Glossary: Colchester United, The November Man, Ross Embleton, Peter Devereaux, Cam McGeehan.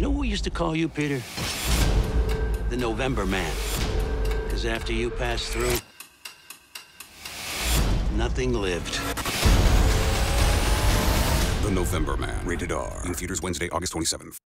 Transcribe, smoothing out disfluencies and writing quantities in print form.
You know what we used to call you, Peter? The November Man. Because after you passed through, nothing lived. The November Man. Rated R. In theaters Wednesday, August 27th.